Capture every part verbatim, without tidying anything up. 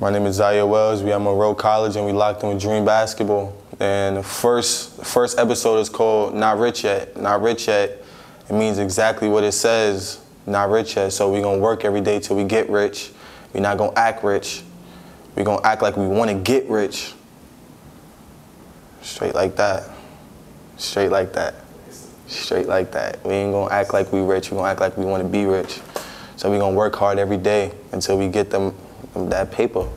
My name is Zaya Wells. We at Monroe College, and we locked in with Dream Basketball. And the first, first episode is called Not Rich Yet. Not Rich Yet, it means exactly what it says, not rich yet. So we're going to work every day till we get rich. We're not going to act rich. We're going to act like we want to get rich. Straight like that. Straight like that. Straight like that. We ain't going to act like we rich. We're going to act like we want to be rich. So we're going to work hard every day until we get them that paper.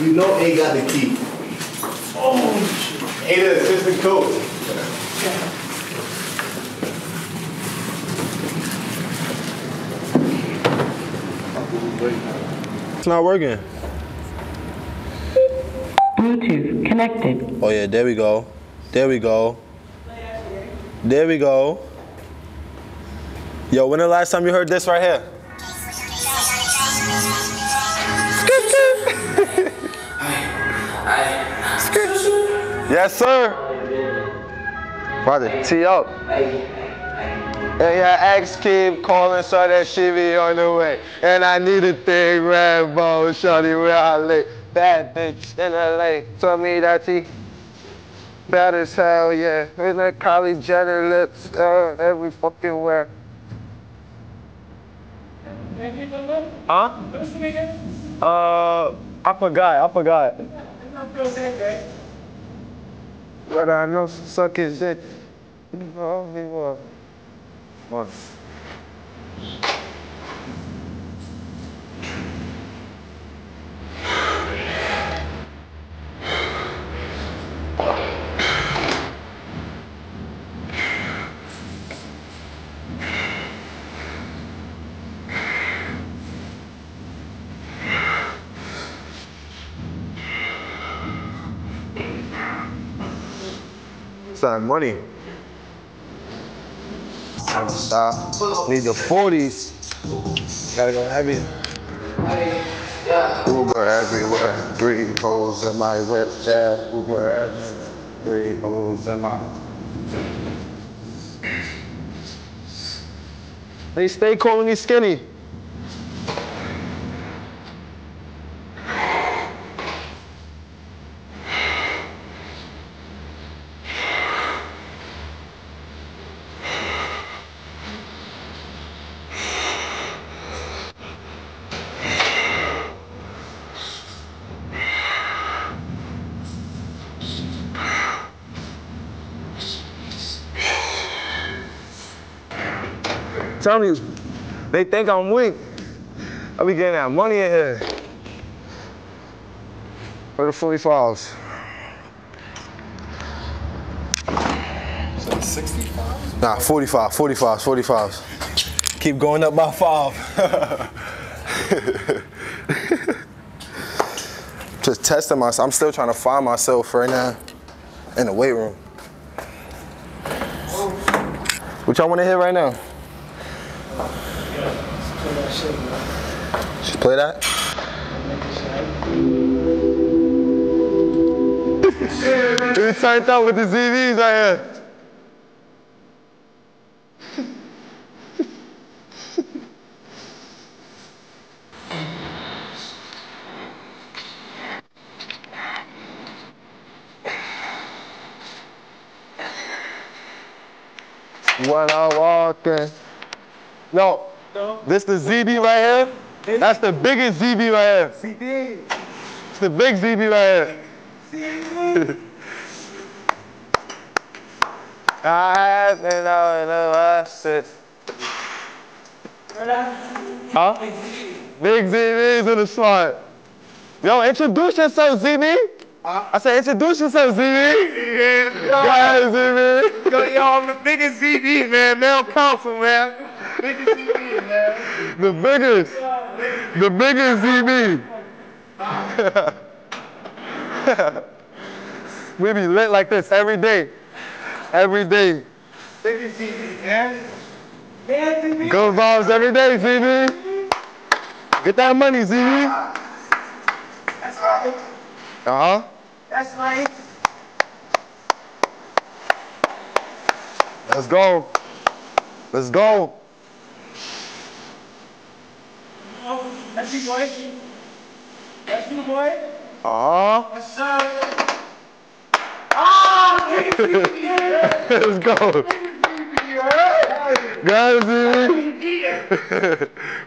You know A got the key. Oh, A the assistant coach. It's not working. Bluetooth connected. Oh yeah, there we go. There we go. There we go. Yo, when the last time you heard this right here? Yes, sir. Brother, tee up. And your ex keep calling, so that she be on the way. And I need a thing, Rambo, shorty, where I lay. Bad bitch in L A, told me that she bad as hell, yeah. With that college jelly lips, uh, every fucking where. Huh? Uh, I forgot, I forgot. But I know some sucking shit. You know me more. What? Money. Uh, need the forties. Gotta go heavy. Uber everywhere. Three holes in my whip. Yeah, Uber everywhere. Three holes in my. They stay calling me skinny. Tell me, they think I'm weak. I be getting that money in here. For the fully falls. Is that sixty-five? Nah, forty-five, forty-fives, forty-fives. Keep going up by five. Just testing myself. I'm still trying to find myself right now in the weight room. What y'all want to hit right now? Just play that? We turned out with the Z Bs right here. When I'm walking. No. No. This the Z B right here. That's the biggest Z B right here. Z B. It's the big Z B right here. Z B. I have been out in the last shit. Huh? Big Z B's in the spot. Yo, introduce yourself, Z B. Uh, I said, introduce yourself, Z B. Yeah. Yo, y'all. The biggest Z B, man. Mel Council, man. Biggest Z B, man. The biggest. The biggest Z B. We be lit like this every day. Every day. Biggest Z B, man. Man, Z B. Go Vols every day, Z B. Get that money, Z B. That's right. Uh-huh. That's right. Let's go. Let's go. That's you, boy. That's you, boy. Uh-huh. Yes, sir. Ah! Let's go. Guys, we here.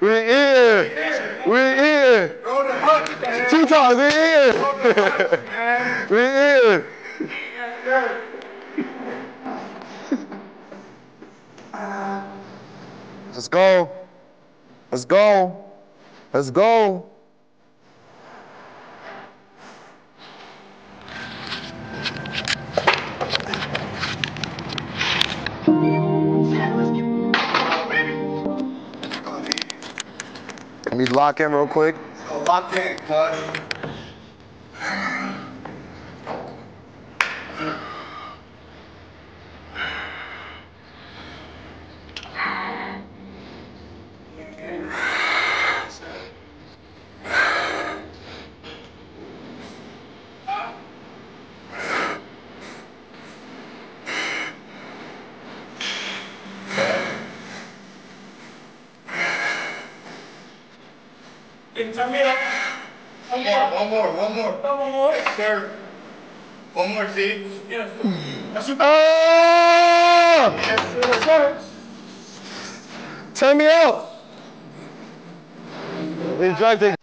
We here. We here. Roll the Hutch. Two times, we here. We here. Yes, sir. Let's go. Let's go. Let's go. Let me lock in real quick. Let's go lock in, bud.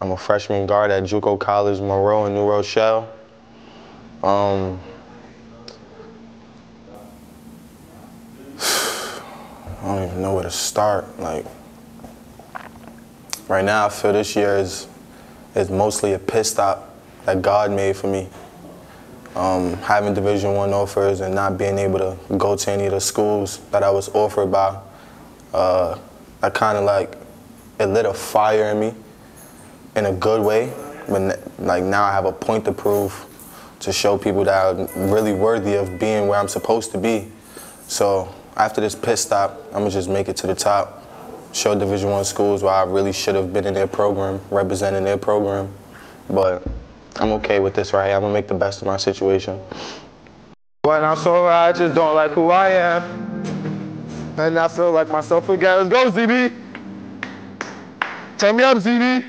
I'm a freshman guard at Juco College, Moreau in New Rochelle. Um, I don't even know where to start. Like, right now, I feel this year is is mostly a pit stop that God made for me. Um, having Division One offers and not being able to go to any of the schools that I was offered by, uh, I kind of like it lit a fire in me. In a good way, but like now I have a point to prove to show people that I'm really worthy of being where I'm supposed to be. So after this pit stop, I'm gonna just make it to the top, show Division One schools where I really should have been in their program, representing their program. But I'm okay with this right here. I'm gonna make the best of my situation. When I'm so I just don't like who I am, and I feel like myself again. Let's go, Z B. Turn me up, Z B.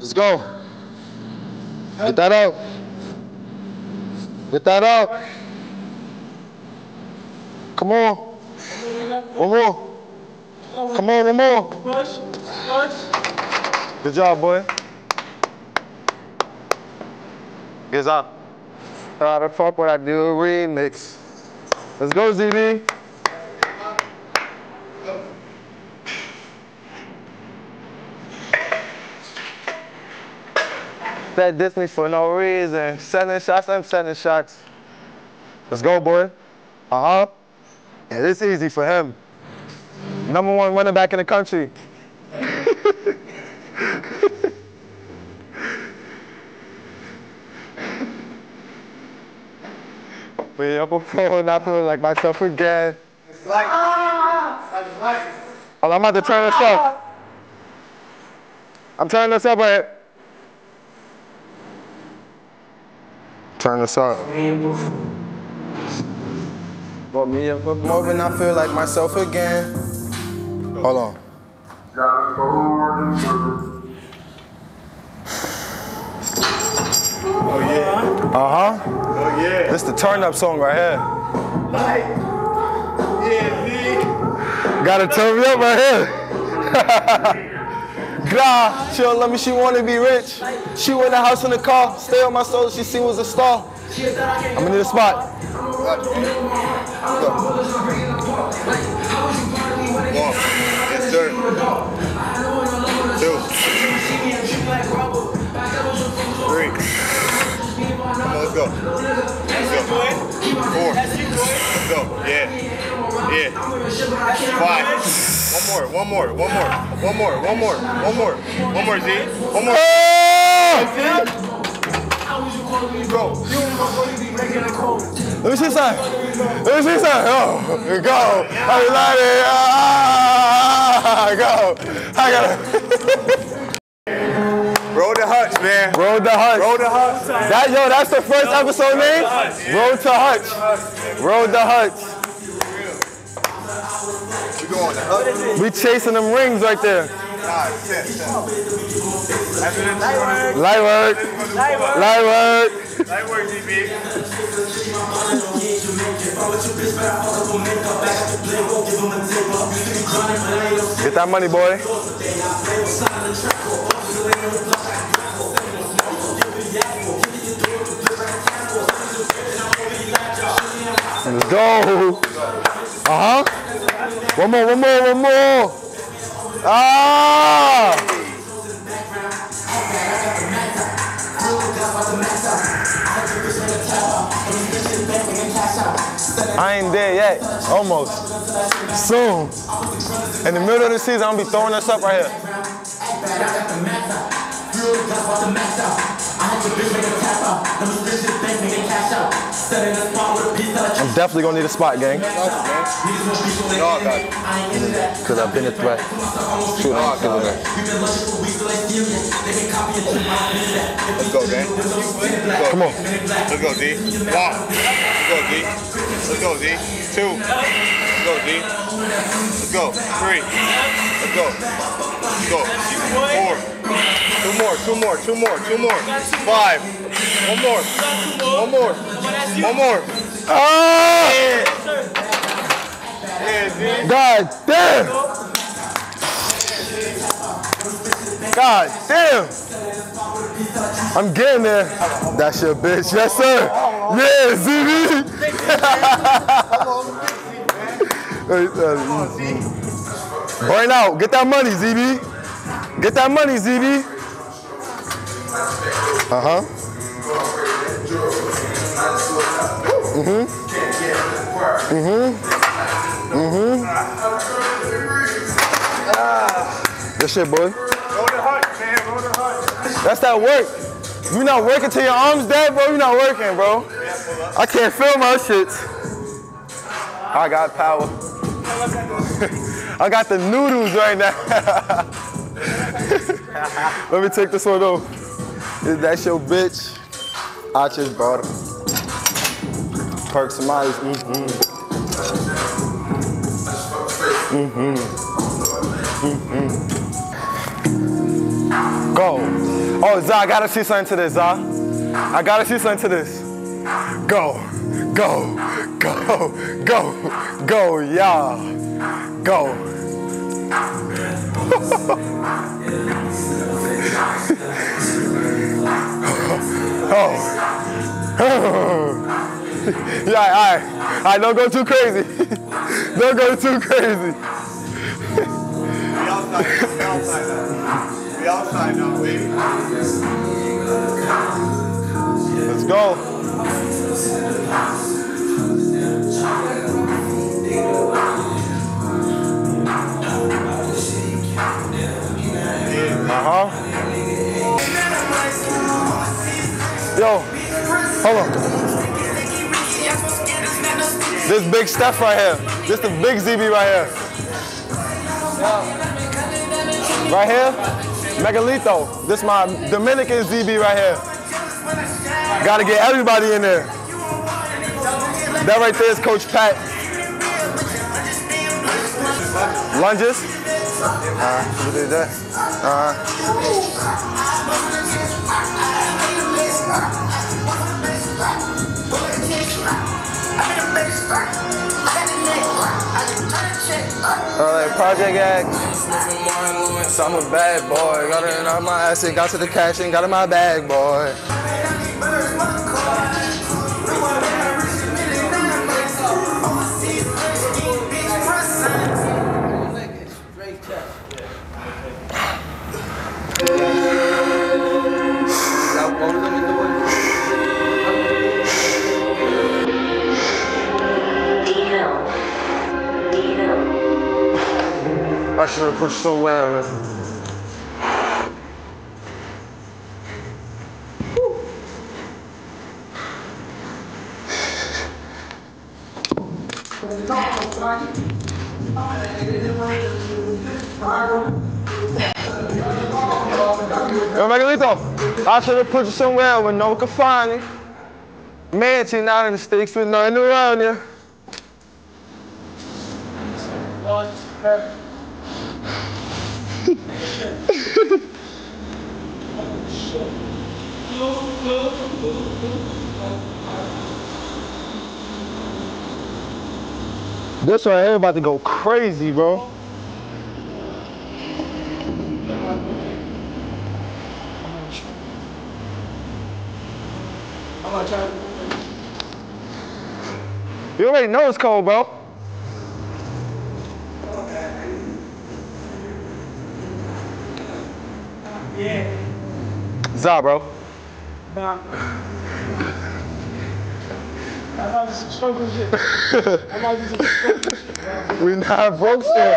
Let's go. Get that out. Get that out. Come on. One more. Come on, one more. Good job, boy. Get up. Uh, the fuck what I do, remix. Let's go, Z B. That dissed me for no reason. Seven shots, I'm seven shots. Let's go, boy. Uh-huh. Yeah, this is easy for him. Number one running back in the country. We up a phone, not feeling like myself again. It's like, ah! It's like, oh, I'm about to turn this up. I'm turning this up, but turn this up. More than I feel like myself again. Hold on. Oh yeah. Uh huh. Oh yeah. This the turn up song right here. Like, yeah, gotta turn me up right here. God, she'll love me, she wanna be rich. She went in the house in the car, stay on my soul, she see was a star. I'ma need a spot. One, yes sir. Two. Three. Come on, let's go. Let's go. Four. Let's go. Yeah. Yeah. Five. One more. One more. One more. One more. One more. One more. One more, Z. One more. Oh! Bro, let me see side. Let me see side. Oh, go. I love it. Ah, go. I got it. Roll the Hutch, man. Roll the Hutch. Roll the Hutch. That, yo, that's the first episode name. Roll to Hutch. Roll the Hutch. We going to Hutch. We chasing them rings right there. Light work. Light work. Light work. Light work, D B. Get that money, boy. Let's go. Uh huh. One more, one more, one more. Ah. I ain't there yet. Almost. Soon. In the middle of the season, I'm going to be throwing this up right here. I'm definitely going to need a spot, gang. Because I've been a threat. Shoot, I'm still there. Let's go, gang. Let's go. Come on. Let's go, D. One. Let's go, D. Let's go, Z. Two. Let's go, Z. Let's go. Three. Let's go. Let's go. Four. Two more. Two more. Two more. Two more. Five. One more. One more. One more. Ah! Yeah. God damn. God damn. I'm getting there. That's your bitch. Yes, sir. Yeah, Z B. Burn out. Get that money, Z B. Get that money, Z B. Uh huh. Mhm. Mhm. Mhm. Good shit, boy. Roll the Hutch, man. Roll the Hutch. That's that work. You're not working till your arm's dead, bro. You're not working, bro. I can't feel my shit. I got power. I got the noodles right now. Let me take this one though. Is that your bitch? I just bought her. Perk somebody's. Mm-hmm. Mm-hmm. Mm-hmm. Go. Oh, Zah, I gotta see something to this, Zah. I gotta see something to this. Go, go, go, go, go, y'all. Go. Oh. Yeah, alright. Alright, don't go too crazy. Don't go too crazy. We outside, we outside. We outside now, baby. Let's go. Uh-huh. Yo, hold on. This big Steph right here. This the big Z B right here. Right here? Miguelito, this my Dominican Z B right here. Gotta get everybody in there. That right there is Coach Pat. Lunges. Uh, we did that. Uh. All right, Project X. So I'm a bad boy, got it out my asset, got to the cash and got in my bag, boy. should have pushed so well. Yo, Miguelito, I should have pushed somewhere when no one could find it. Man, she's not in the sticks with nothing around here. This one here about to go crazy, bro. I'm gonna you already know it's cold, bro. Yeah. Zah, bro. Nah. I'm about to some struggle shit. I'm about to some struggle shit, bro. We not broke shit.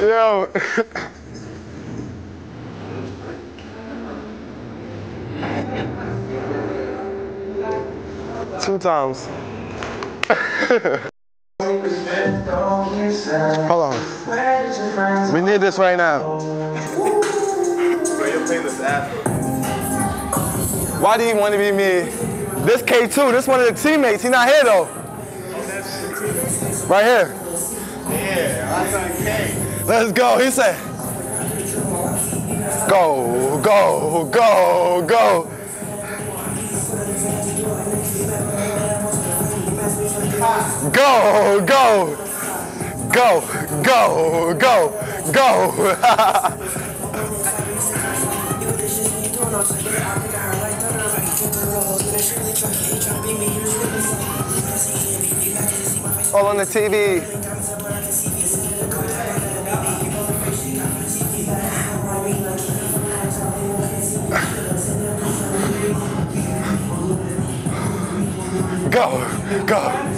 Yo. Two times. Hold on. We need this right now. Why do you want to be me? This K two, this one of the teammates. He not here though. Right here. Yeah, I let's go. He said, go, go, go, go. Go, go, go, go, go, go. All on the T V. Go, go.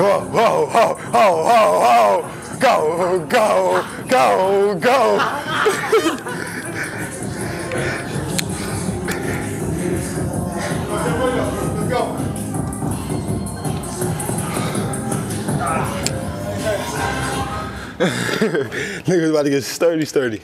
Whoa, whoa, whoa, whoa, whoa, whoa. Go, go, go, go. Nigga's about to get sturdy, sturdy.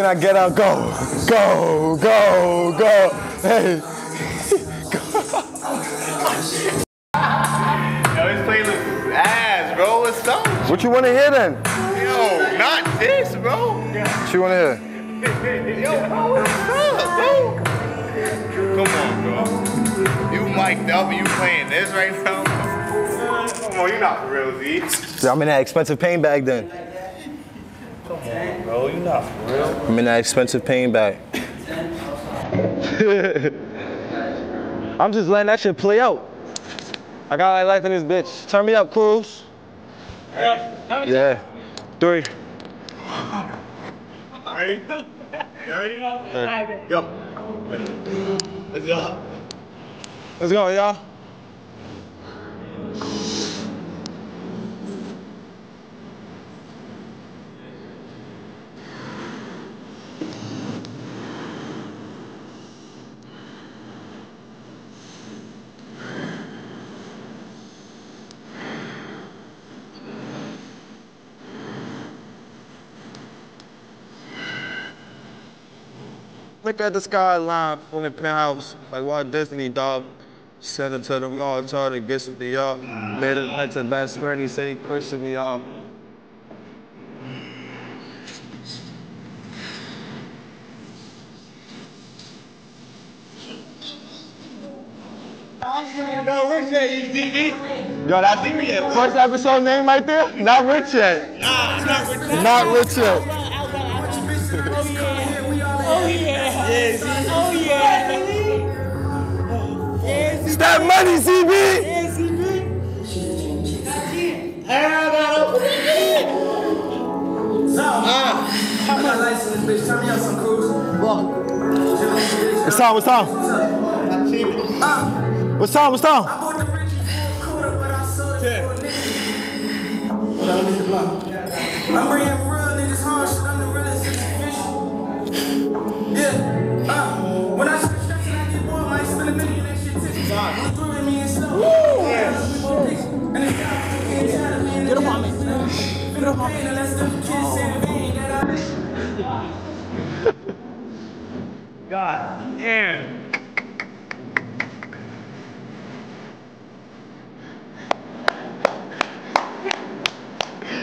I get out, go, go, go, go, hey. Go. Yo, this playlist is ass, bro. What's up? What you want to hear then? Yo, not this, bro. What you want to hear? Yo, bro, what's up, bro? Come on, bro. You mic'd up and you playing this right now? Come on, you're not for real, Z. So I'm in that expensive pain bag then. Come on, bro, you not for real. I'm in that expensive pain bag. I'm just letting that shit play out. I got my life in this bitch. Turn me up, Cruz. Yeah. Yeah. Three. Ready? You ready now? Yo. Let's go. Let's go, y'all. Look at the skyline from the penthouse, like Walt Disney, dog. Sent it to the wall, trying to get me up. Made it like the best friend. He said he pushed me up. No, Rich yet, you see me? Yo, that's me yet. First episode name right there? Not Rich yet. Nah, not Rich yet. Not Rich yet. Oh, yeah. Yes. Oh, yeah. Yes. It's that money, Z B. Yes, Z B. That's it. Hell no. No. Ah. I'm not licensed, bitch. Tell me out some cool. What? What's time? What's time? Ah. What's up? What's up? Yeah. I'm bringing real niggas home, shit. I'm the realest official. Yeah. Uh, when I switch that shit, I get bored. I spend a million and that shit tickets. Who's throwing me and stuff? Yeah. Get up on me. Get up on me. Oh. God damn.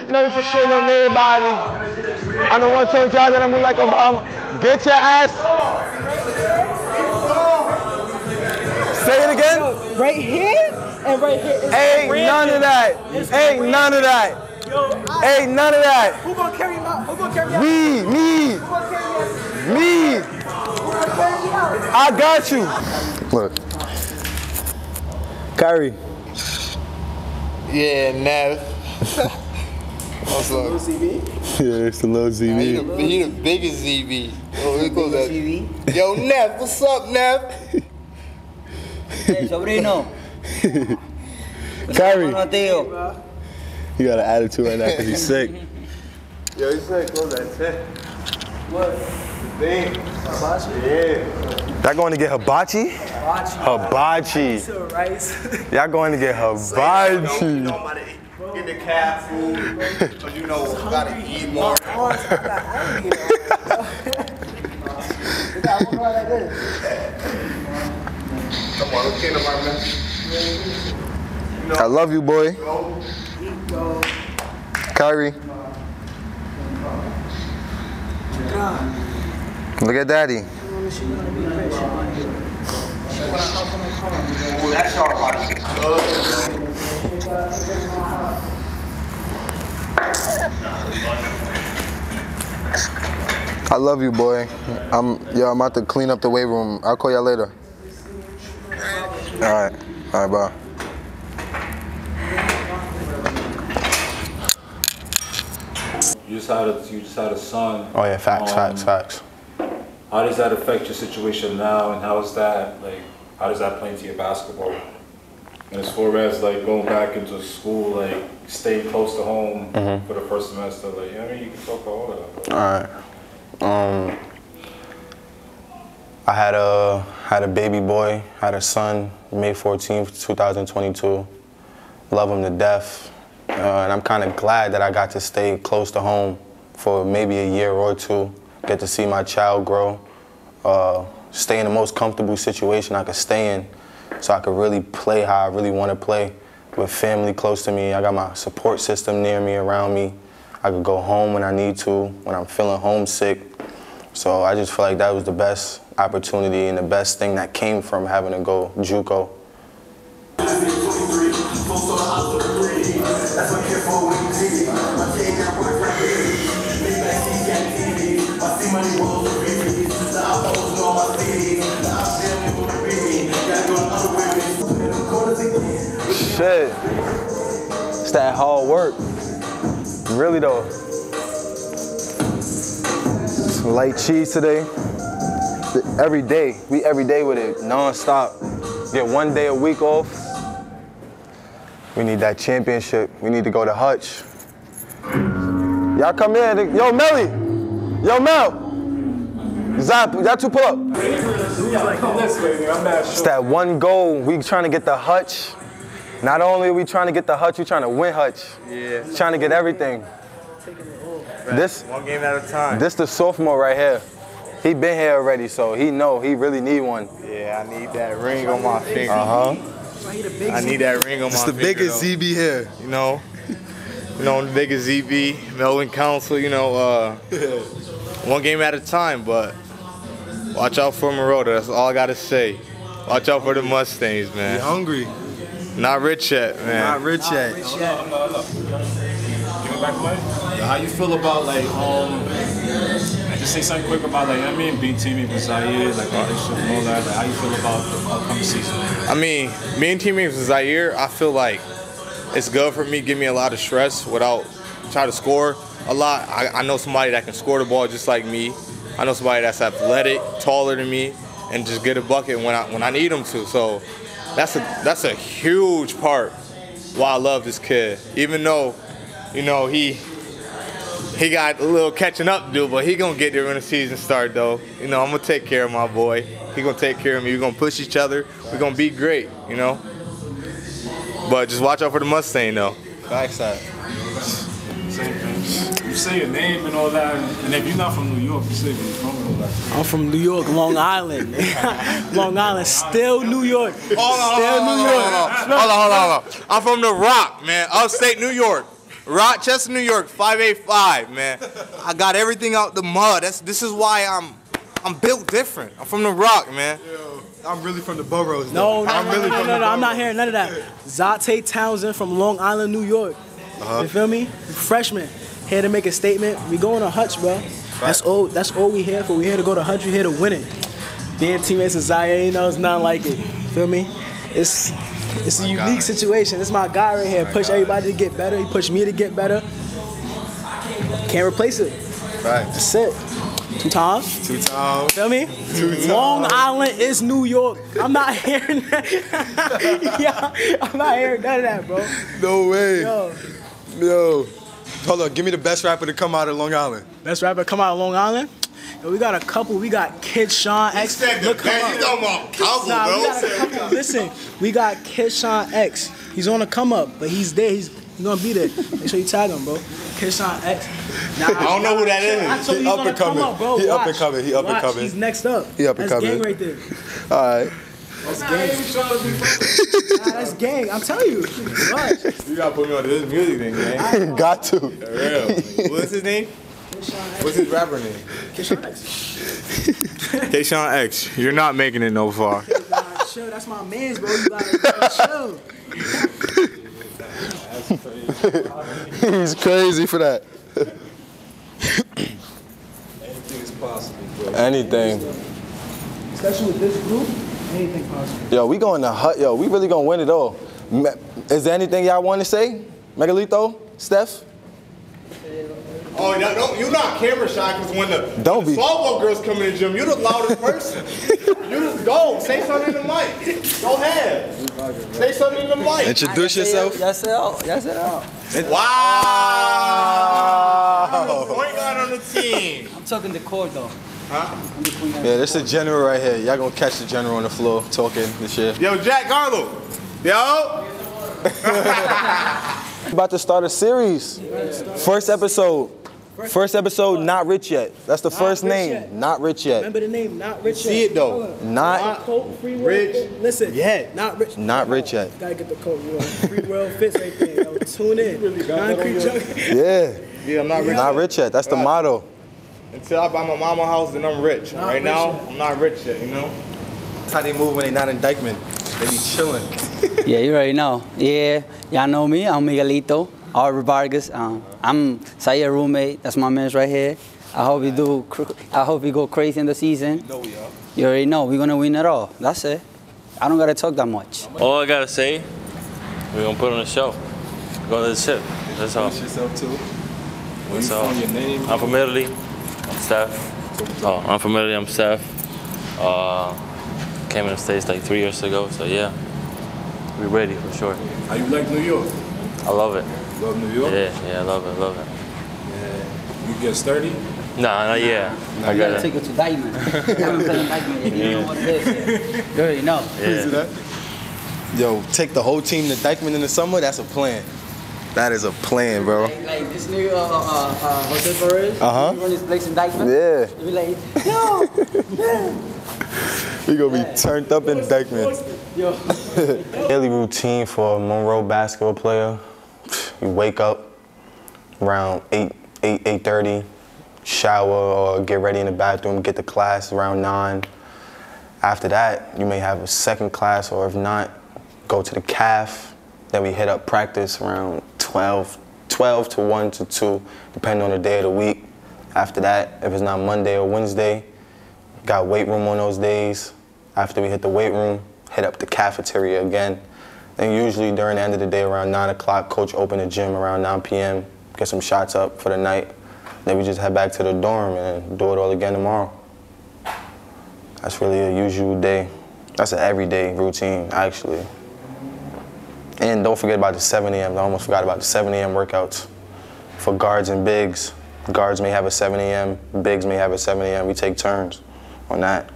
Never for shit on anybody. I don't want to tell y'all that I'm like Obama. Get your ass. Say it again. Right here and right here. Ain't none of that. Ain't none of that. Ain't none of that. Who gonna carry him out? Who gonna carry him out? Me, me, me. I got you. Look, Kyrie. Yeah, Nav. What's up? Yeah, it's the little Z B. He the, he the biggest Z B. Oh, here goes that. Z B. Yo, Neff, what's up, Neff? Hey, sobrino. Kyrie. You got an attitude right now because he's sick. Yo, he's sick. Close that tent. What? The thing. Hibachi? Yeah. Y'all going to get hibachi? Hibachi. Hibachi. Y'all going to get hibachi. Get the cat food, but you know, gotta eat more. I love you, boy. Kyrie. Look at daddy. That's our I love you, boy. I'm yo. I'm about to clean up the weight room. I'll call y'all later. All right. All right. Bye. You just had a you just had a son. Oh yeah. Facts. Um, facts. Facts. How does that affect your situation now, and how is that like? How does that play into your basketball? And as far as like going back into school, like staying close to home mm-hmm. for the first semester, like I mean, you can talk about all that. All right. Um, I had a had a baby boy, had a son, May fourteenth, two thousand twenty-two. Love him to death, uh, and I'm kind of glad that I got to stay close to home for maybe a year or two. Get to see my child grow. Uh, stay in the most comfortable situation I could stay in so I could really play how I really want to play with family close to me. I got my support system near me, around me. I could go home when I need to, when I'm feeling homesick. So I just feel like that was the best opportunity and the best thing that came from having to go Juco. Shit, it's that hard work. Really though. Some light cheese today. Every day, we every day with it, non-stop. Get one day a week off. We need that championship. We need to go to Hutch. Y'all come in, yo Melly, yo Mel, Zap, y'all two pull up. It's that one goal. We trying to get the Hutch. Not only are we trying to get the Hutch, we're trying to win Hutch. Yeah. Trying to get everything. This, one game at a time. This the sophomore right here. He been here already, so he know he really need one. Yeah, I need that ring on my finger. Uh huh. I need that ring on it's my finger. It's the biggest Z B here. You know, you know, the biggest Z B, Melvin Council. You know, uh, one game at a time. But watch out for Moreau. That's all I gotta say. Watch out for the Mustangs, man. You hungry? Not rich yet, man. Not rich yet. Not rich yet. Hold up, hold up, hold up. How you feel about like um? Just say something quick about like I mean, B teaming with Ziaire, like all this shit and all that. Like, how you feel about the upcoming season? I mean, me and teaming with Ziaire, I feel like it's good for me, give me a lot of stress without trying to score a lot. I, I know somebody that can score the ball just like me. I know somebody that's athletic, taller than me, and just get a bucket when I when I need them to. So that's a that's a huge part why I love this kid. Even though, you know, he. He got a little catching up to do, but he gonna get there when the season start though. You know, I'm gonna take care of my boy. He gonna take care of me. We're gonna push each other. We're gonna be great, you know. But just watch out for the Mustang though. Backside. Same thing. You say your name and all that, and if you're not from New York, you say you're from all that. I'm from New York, Long Island. Long Island, still New York. Hold on, still hold on, New York. Hold on, hold on, hold on. I'm from the Rock, man. Upstate New York. Rochester, New York, five eight five, man. I got everything out the mud. That's this is why I'm I'm built different. I'm from the Rock, man. Yo, I'm really from the boroughs. No, no, I'm no, really no, from no, the no I'm not hearing none of that. Zate Townsend from Long Island, New York. Uh-huh. You feel me? Freshman here to make a statement. We going to Hutch, bro. That's all. That's all we here for. We here to go to Hutch. We here to win it. Being teammates of Ziaire, you know, it's not like it. You feel me? It's. It's a unique situation. It's my guy right here. Push everybody to get better. He pushed me to get better. Can't replace it. Right. That's it. Two times. Two times. Feel me? Two times. Long Island is New York. I'm not hearing that. Yeah, I'm not hearing none of that, bro. No way. Yo. Yo. Hold on. Give me the best rapper to come out of Long Island. Best rapper to come out of Long Island? Yo, we got a couple. We got Kid Sean X. Look, come on. You talking about couple, nah, bro. We got a couple. Listen, we got Kid Sean X. He's on a come up, but he's there. He's, he's gonna be there. Make sure you tag him, bro. Kid Sean X. Nah, I don't know who that is. He up and coming. He up and coming. He up and coming. He's next up. He up and coming. That's gang right there. All right. That's gang. Nah, that's gang. I'm telling you. Watch. You gotta put me on this music thing, gang. Got to. For real. What's his name? What's his rapper name? Keyshawn X. Keyshawn X, you're not making it no far. Nah, chill, that's my man's, bro. You gotta chill. He's crazy for that. Anything's possible, bro. Anything. Especially with this group, anything possible. Yo, we going to Hut. Yo, we really gonna win it all. Is there anything y'all want to say, Miguelito, Steph? Oh, no, no, you're not camera shy because when the, the softball girls come in the gym, you're the loudest person. You just go. Say something in the mic. Go ahead. Say something in the mic. Introduce yourself. Yes, it out. Yes, it out. Wow. Point guard on the team. I'm talking the court, though. Huh? Yeah, this is the general right here. Y'all going to catch the general on the floor talking this year. Yo, Jack Garlow. Yo. About to start a series. First episode. First episode, Not Rich Yet. That's the first name. Not Rich Yet. Remember the name, Not Rich Yet. See it though. Not Rich. Listen. Yeah. Not Rich. Not Rich Yet. Gotta get the code. Free world fits right there. Tune in. Yeah. Yeah, I'm not rich. Not Rich Yet. That's the motto. Until I buy my mama house, then I'm rich. Right now, I'm not rich yet. You know. That's how they move when they not in Dykeman. They be chilling. Yeah, you already know. Yeah, y'all know me. I'm Miguelito Albert Vargas. Um, I'm Zayaire roommate. That's my man right here. I hope you do. I hope you go crazy in the season. You know we are. You already know we're gonna win it all. That's it. I don't gotta talk that much. All I gotta say, we're gonna put on a show. Go to the ship. That's all. Yourself too. What's up? Your name? I'm from Italy. I'm Seth. Oh, I'm from Italy. I'm Seth. Uh, came in the States like three years ago. So yeah. We're ready for sure. How you like New York? I love it. Love New York? Yeah, yeah, I love it, love it. Yeah. You get sturdy? Nah, not yet. Nah, I you gotta it. Take it to Diamond. I haven't played Diamond yet. You yeah. Know what this is. You already know. Yeah. Yo, take the whole team to Dykeman in the summer, that's a plan. That is a plan, bro. Like, like this nigga, uh, uh, uh, Jose Perez. Uh-huh. He run his place in Dykeman. Yeah. He be like, yo, yeah. We gonna be turned up in Dykeman. Yo. Daily routine for a Monroe basketball player. You wake up around eight, eight, eight thirty, shower or get ready in the bathroom, get to class around nine. After that, you may have a second class, or if not, go to the C A F. Then we hit up practice around twelve to one to two, depending on the day of the week. After that, if it's not Monday or Wednesday, got weight room on those days. After we hit the weight room, hit up the cafeteria again. Then usually during the end of the day, around nine o'clock, coach open the gym around nine p m, get some shots up for the night. Then we just head back to the dorm and do it all again tomorrow. That's really a usual day. That's an everyday routine, actually. And don't forget about the seven a m I almost forgot about the seven a m workouts for guards and bigs. Guards may have a seven a m, bigs may have a seven a m We take turns on that.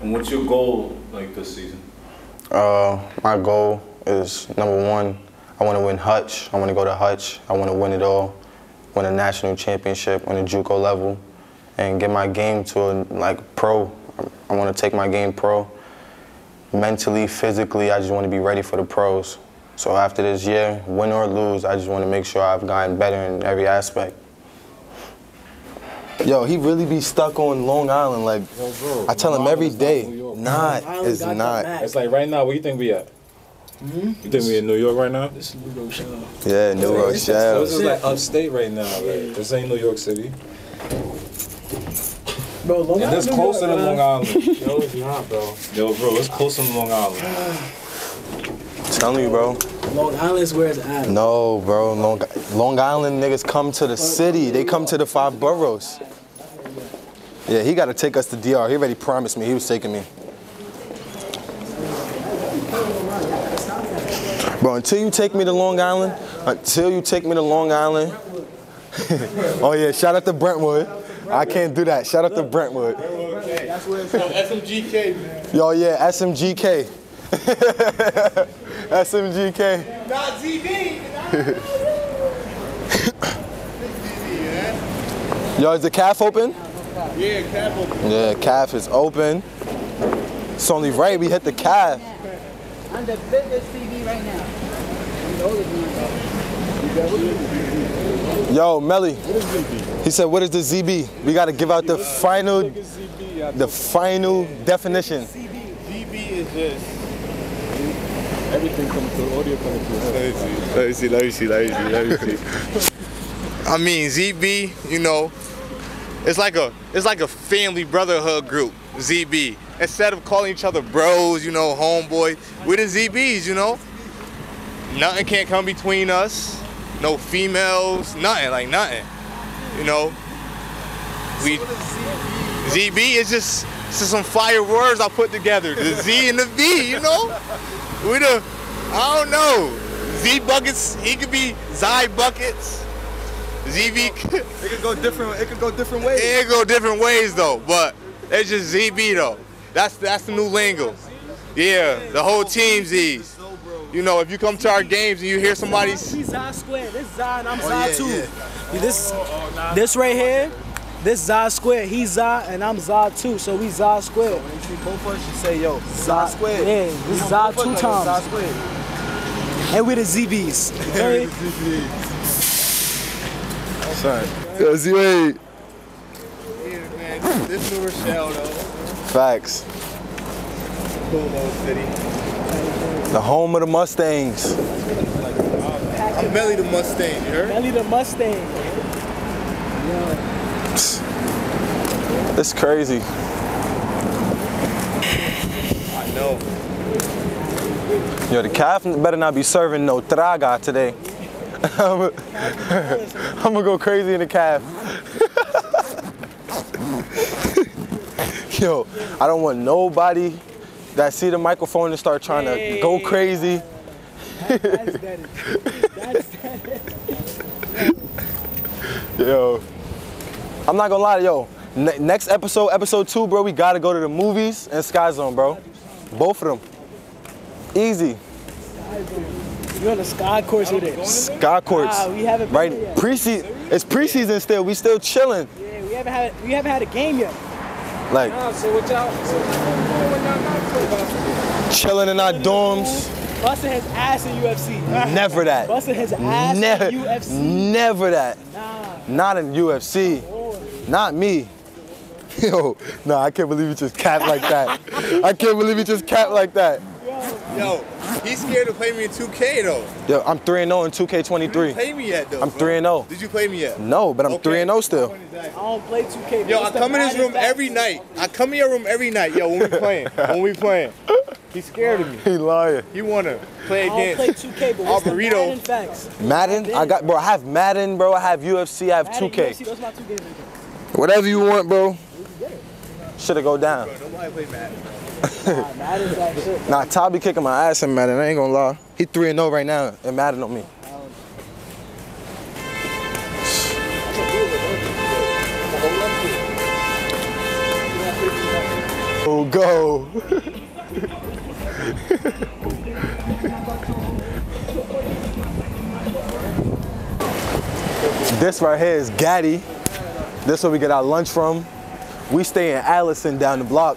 And what's your goal like this season? Uh, my goal is, number one, I want to win Hutch. I want to go to Hutch. I want to win it all, win a national championship on the Juco level, and get my game to a, like, pro. I want to take my game pro. Mentally, physically, I just want to be ready for the pros. So after this year, win or lose, I just want to make sure I've gotten better in every aspect. Yo, he really be stuck on Long Island. Like, yo, bro, I tell Long him every day, not is not. It's like right now, where you think we at? Mm-hmm. You think we in New York right now? This is New Rochelle. Yeah, New Rochelle. This is like upstate right now. Like, this ain't New York City. Bro, Long Island. It's closer to Long Island. Yo, it's not, bro. Yo, bro, it's closer to Long Island. I'm telling you, bro. Long Island is where it's at. No, bro. Long, Long Island niggas come to the city. They come to the five boroughs. Yeah, he got to take us to D R. He already promised me he was taking me. Bro, until you take me to Long Island, until you take me to Long Island. Oh, yeah, shout out to Brentwood. I can't do that. Shout out to Brentwood. That's where it's at. S M G K, man. Yo, yeah, S M G K. S M G K. Not Z B. Yo, is the calf open? Yeah, calf open. Yeah, calf is open. It's only right we hit the calf. I'm the biggest C D right now. Yo, Melly. He said, "What is the Z B?" We gotta give out the final, the final definition. Z B is just everything comes to audio. Let me see, let me see, let me see, let me see. I mean, Z B, you know, it's like a, it's like a family brotherhood group. Z B. Instead of calling each other bros, you know, homeboys, we're the Z Bs, you know? Nothing can't come between us. No females, nothing, like nothing. You know? We, Z B is just, just some fire words I put together. The Z and the B, you know? We the, I don't know. Z buckets, he could be Zai buckets. Z B. It could go different, it could go different ways. It could go different ways though, but it's just Z B though. That's, that's the new lingo. Yeah, the whole team's Z's. You know, if you come to our games and you hear somebody's... He's Zai squared. This is Zai and I'm Zai too. This, this right here, this Zai squared. He's Zai and I'm Zai too. So we Zai squared. When you see both of us, you say, yo, Zai squared. Yeah, we Zai two times. And we the Z Bs. Hey, the Z Bs. This New Rochelle though. Facts. Cool little city. The home of the Mustangs. I'm Melly the Mustang, you heard? Melly the Mustang. Yeah. It's crazy. I know. Yo, the calf better not be serving no traga today. I'm gonna go crazy in the calf. Yo, I don't want nobody that see the microphone and start trying hey. to go crazy. That, that's better. That's better. Yo, I'm not gonna lie to yo. Ne next episode, episode two, bro, we gotta go to the movies and Sky Zone, bro. Both of them. Easy. You're on a sky course with it. Sky course. Wow, we haven't played right. Preseason. It's preseason still. We still chilling. Yeah, we haven't had we haven't had a game yet. Like. Nah, so what y'all? So what y'all chilling in our dorms. Busting his ass in U F C. Never that. Busting his ass never, in U F C. Never that. Nah. Not in U F C. Oh, not me. Yo, nah, I can't believe he just capped like that. I can't believe he just capped like that. Yo, he's scared to play me in two K though. Yo, I'm three and oh in two K twenty-three. You didn't play me yet though. I'm three and oh. Did you play me yet? No, but I'm three and oh okay. still. I don't play two K. Yo, I come in his room every night. I come in your room every night, yo, when we playing. When we playing. He's scared of me. He lying. He wanna play against. I don't play two K, but what's the Madden facts? Madden? I got, bro, I have Madden, bro. I have U F C, I have Madden, two K. U F C, those are my two games. Whatever you want, bro. Shoulda go down. Bro, nobody play Madden, bro. Nah, Madden's like shit. Nah, Toby kicking my ass in Madden. I ain't gonna lie. He three and zero right now and Madden on me. Oh go. This right here is Gaddy. This where we get our lunch from. We stay in Allison down the block.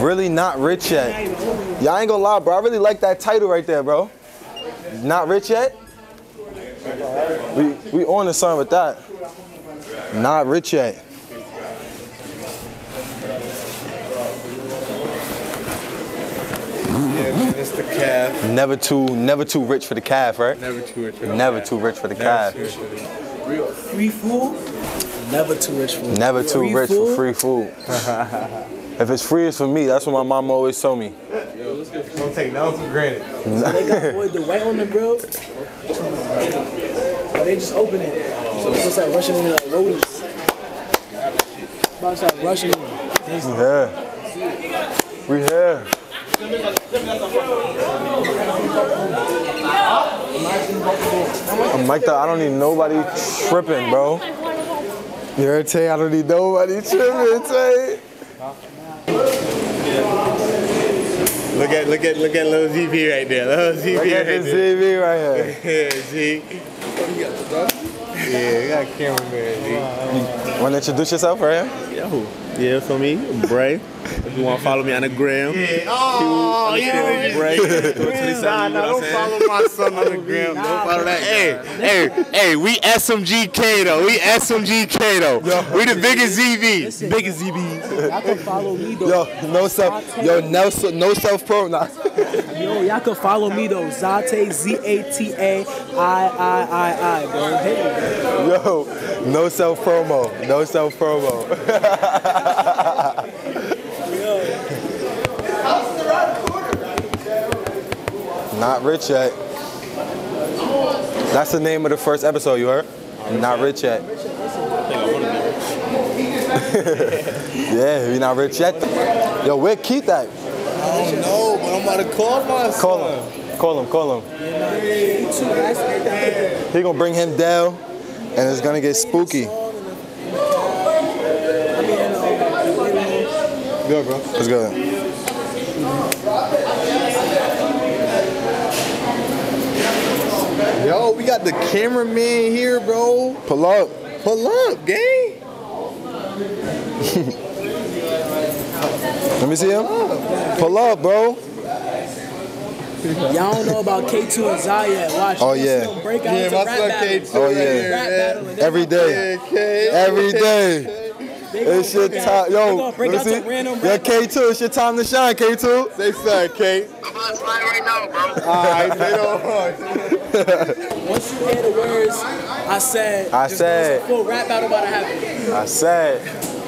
Really not rich yet. Y'all ain't gonna lie, bro. I really like that title right there, bro. Not rich yet? We, we on to something with that. Not rich yet. Yeah, it's the calf. Never too, never too rich for the calf, right? Never too rich for the Never calf. too rich for the calf. Real free food? Never too rich for Never too free rich food? for free food. If it's free, it's for me. That's what my mom always told me. Yo, don't take nothing for granted. So they got boy, the white on the grill. They just open it. So it's just like rushing in like rollers. About to start rushing in. We here. We here. I'm like that. I don't need nobody tripping, bro. You heard Tay? I don't need nobody tripping, Tay. Look at, look at, look at little Z B right there. Little Z B right there. Right here. Yeah, Z. You got the dog? Yeah, you got a camera there, Z. You want to introduce yourself right here? Yo. Yeah, for me, Bray. If you want to follow me on the gram. Yeah. Oh, you, yeah. Bray. Nah, nah, don't follow my son on the gram. Nah, don't follow that guy. Hey, hey, hey, we S M G K though. We S M G K though. Yo, we the biggest Z B. Listen, biggest Z B. Y'all can follow me though. Yo, no self. Yo, no, no self pronoun. Yo, y'all can follow me though. Zate, Z A T A I I I I, bro. Hey, bro. Yo, no self promo. No self promo. Not rich yet. That's the name of the first episode, you heard? Not rich yet. Yeah, we not rich yet. Yo, where Keith at? I don't know, but I'm about to call my son. Call him, call him, call him. He gonna bring him down, and it's gonna get spooky. Good, bro. Let's go. Yo, we got the cameraman here, bro. Pull up. Pull up, gang. Let me see him. Pull up, bro. Y'all don't know about K two and Ziaire. Watch. Oh, yeah. Yeah, my son K two. Oh, yeah. Every day. Every day. It's your time. Yo, let me see. Random, yeah, K two, it's your time to shine, K two. Say something, K. I'm on the slide right now, bro. All right, they don't want. Once you hear the words, I said. I said. Full rap battle about to happen. I said.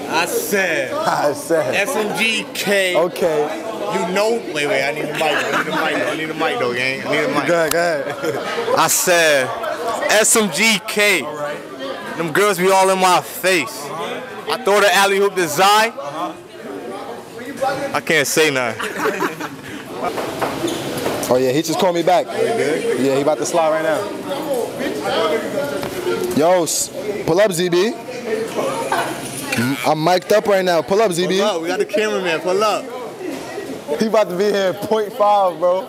I said. I said. S M G K. Okay. You know. Wait, wait, I need a mic. I need a mic. I need a mic, though, gang. I need a mic. Go ahead, go ahead. I said. S M G K. All right. Them girls be all in my face. I throw the alley hoop to Zai. Uh-huh. I can't say nothing. Oh yeah, he just called me back. Yeah, he about to slide right now. Yo, pull up Z B. I'm mic'd up right now. Pull up Z B. Pull up. We got the cameraman. Pull up. He about to be here at point five, bro. I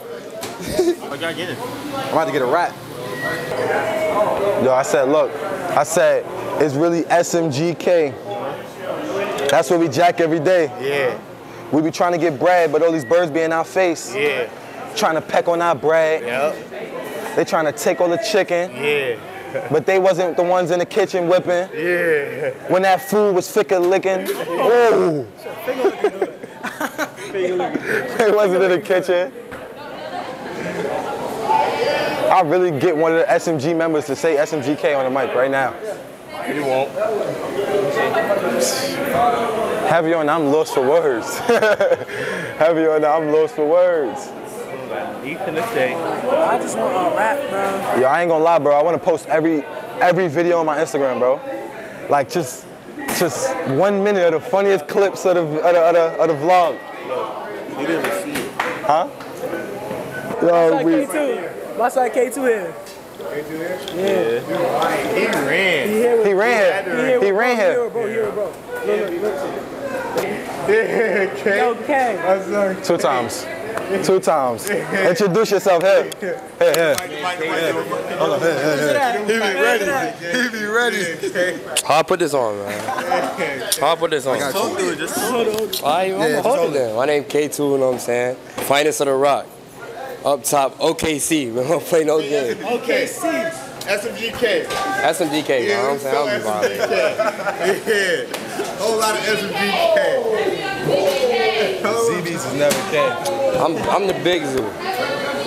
gotta get it. I'm about to get a wrap. Yo, I said, look, I said, it's really S M G K. That's what we jack every day. Yeah. We be trying to get bread, but all these birds be in our face. Yeah. Trying to peck on our bread. Yep. They trying to take all the chicken. Yeah. But they wasn't the ones in the kitchen whipping. Yeah. When that food was thicker licking. Ooh. They wasn't in the kitchen. I really get one of the S M G members to say S M G K on the mic right now. You won't. Heavy on, I'm lost for words. Heavy on, I'm lost for words. Deep in the day. I just want to rap, bro. Yo, I ain't gonna lie, bro. I want to post every every video on my Instagram, bro. Like just just one minute of the funniest clips of the of the, of the, of the vlog. Look, you didn't see it. Huh? Yo, we. Watch out, K two here. K two here? Yeah. yeah. He ran. He, here he ran. He, he, he ran here. He bro. He yeah. bro. Yeah, K. Yo, K. Two times. Two times. Introduce yourself. Hey. Hey, hey. Hold on. Hey, hey, hey. He be ready. He be ready. I'll put this on, man. I'll put this on. Just hold it. Just hold it. I'm holding it. My name K two, you know what I'm saying? Finest of the rock. Up top, O K C. We don't play no game. O K C. S M G K. S M G K, yeah, bro. I'm saying I'll be bothered. Yeah. Whole lot of S M G K. Z B's is never K. I'm, I'm the big zoo.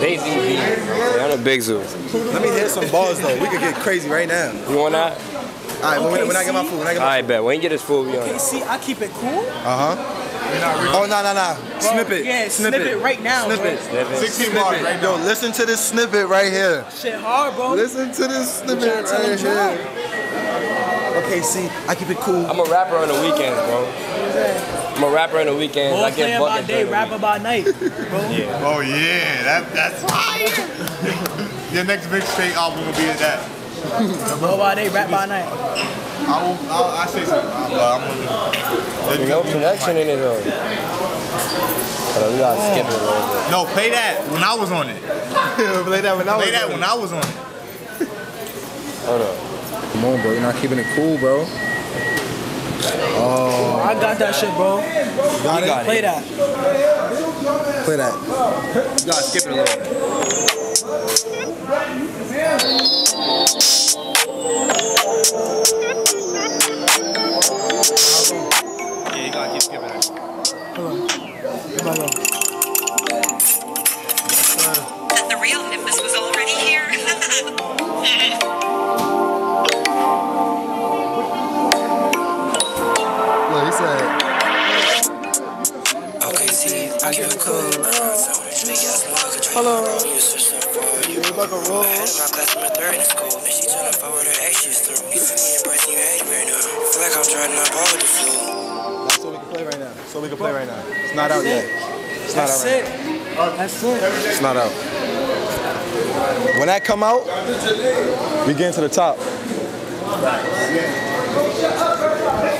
They Z B. Yeah, I'm the big zoo. Let me hit some balls, though. We could get crazy right now. You want that? All right, when, when I get my food, when I get my food. All right, bet. When you get his food, we on it. O K C, I keep it cool. Uh-huh. Oh, no, no, no. Snip it. Yeah, snip, snip it. it right now. Snip bro. it. Snip it. sixteen bars right now. Yo, listen to this snippet right here. Shit hard, bro. Listen to this snippet right, right here. Okay, see, I keep it cool. I'm a rapper on the weekends, bro. I'm a rapper on the weekends. Ball I get buckets by day, rapper by night, bro. Yeah. Oh, yeah. That, that's fire. Your next big state album will be at that. Ball by day, rap by night. I will, I'll, I'll say something, but I'm gonna do it. No connection in it though. But we gotta skip it a little bit. No, play that when I was on it. play that when I was play that on when it. I was on it. Hold up. Come on, bro. You're not keeping it cool, bro. Oh. I got that shit, bro. Got you it? Got play it. that. Play that. You gotta skip it a little bit. Yeah, you gotta keep giving it. Hold on. Come on, that the real Nimbus was already here. What is that? Okay, see, I give it cool. Hello. You were about to roll. I had my class in my third in school, and she turned up over her exes through me. Like I'm trying to borrow the floor. That's what we can play right now. So we can play right now. It's not out yet. It's not out right now. That's it. It's not out. When that come out, we get to the top.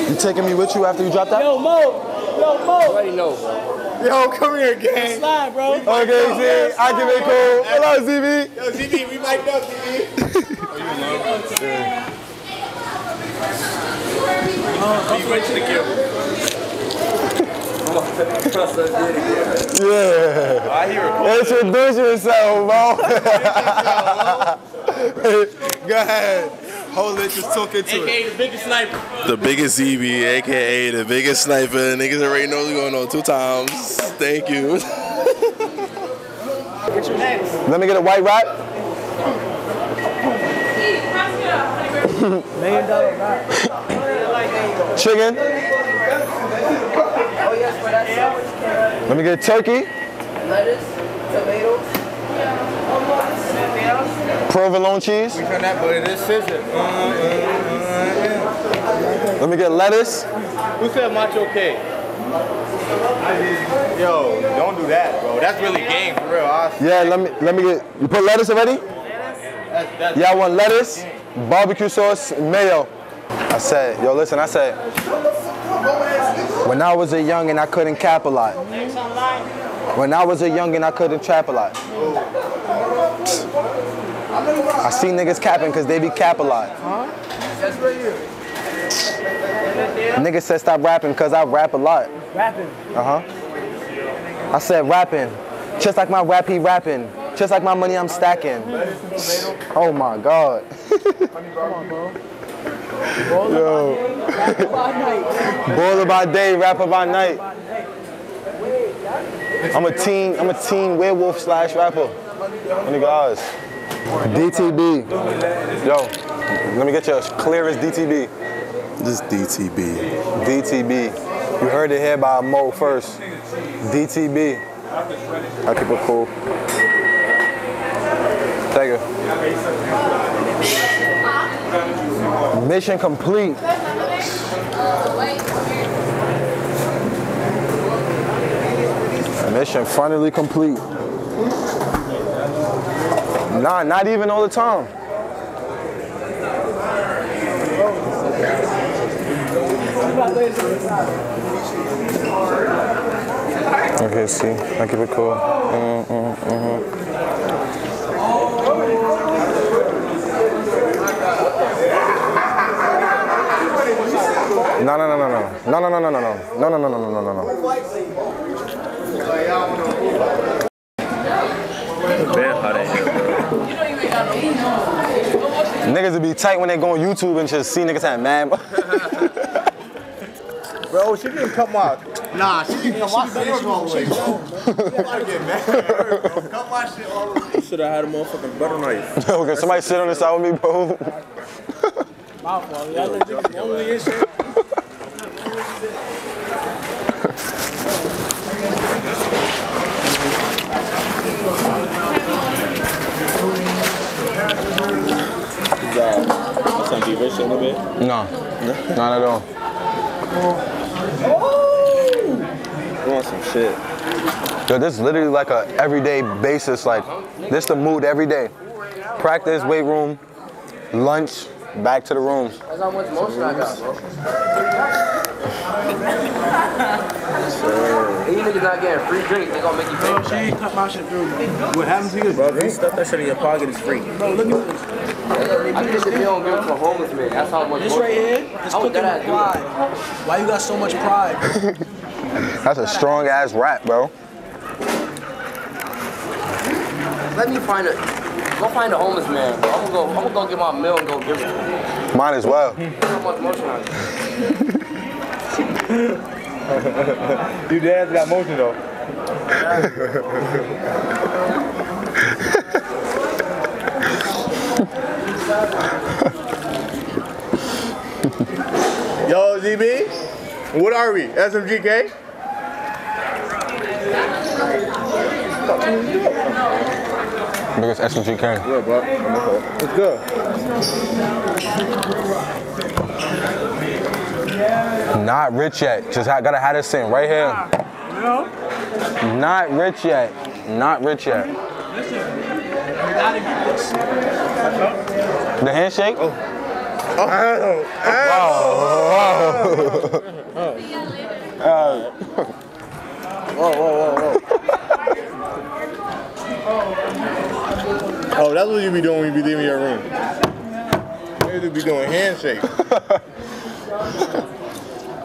You taking me with you after you drop that? Yo, Mo. Yo, Mo. I already know, bro. Yo, come here, gang. Slide, bro. Okay, Z. I give it cool. Hello, Z B. Yo, Z B, we might know, Z B. Yeah. Introduce yourself, bro. Go ahead. Hold it, just talk into it. A K A the biggest sniper. The biggest Z B, A K A the biggest sniper. Niggas already know what's going on two times. Thank you. Let me get a white wrap. Chicken. Let me get a turkey. Lettuce, tomatoes, provolone cheese. Let me get lettuce. Who said macho cake? Yo, don't do that, bro. That's really game for real. Honestly. Yeah, let me let me get. You put lettuce already? Yeah, I want lettuce, barbecue sauce, and mayo. I said, yo, listen, I said, when I was a young and I couldn't cap a lot, When I was a youngin', I could've trap a lot. I see niggas capping because they be cap a lot. Huh? That's right here. Niggas said stop rapping because I rap a lot. Rapping? Uh-huh. I said rapping. Just like my rap, he rapping. Just like my money, I'm stacking. Oh, my God. Come on, bro. Yo. Baller by day, rapper by night. I'm a teen, I'm a teen werewolf slash rapper. Nigga Oz. D T B. Yo, let me get you as clear as D T B. This D T B. D T B. You heard it here by Mo first. D T B. I keep it cool. Thank you. Mission complete. Mission finally complete. Nah, not even all the time. Okay, see, I keep it cool. Mm, mm, mm-hmm. No, no, no, no, no, no, no, no, no, no, no, no, no, no, no, no, no. Niggas would be tight when they go on YouTube and just see niggas have mad. Bro, she didn't come out. Nah, she didn't come out. She didn't come out. She didn't come out. She didn't. You should have had a motherfucking butter knife. Yo, can somebody sit on the side with me, bro? My fault. Y'all let you get lonely and shit. Good job. That's gonna be rich in a bit? No. Not at all. Oh. Want some shit. Yo, this is literally like a everyday basis. Like, this the mood every day. Practice, weight room, lunch, back to the room. That's how much motion I got, bro. You niggas not getting free drink, they gonna make you pay. Bro, she ain't cut my shit through. What happens to you is, bro, if you stuff that shit in your pocket, it's free. Bro, look at this. I think it's a meal and give it to a homeless man. That's how much. This right here, this cooking with pride. Why you got so much pride? That's a strong ass rap, bro. Let me find it. Go find a homeless man, bro. I'm gonna go. I'm gonna go get my meal and go give it to him. Mine as well. How much motion on it? Dude, that has got motion though. Yo, Z B, what are we? S M G K? Biggest S M G K. Yeah, bro. It's good. Not rich yet. Just gotta have this thing right here. Yeah. Not rich yet. Not rich yet. The handshake? Oh. Oh. Oh. Oh. Oh. Oh. Whoa, whoa, whoa, whoa. Oh, that's what you be doing when you be leaving your room. You be doing handshakes.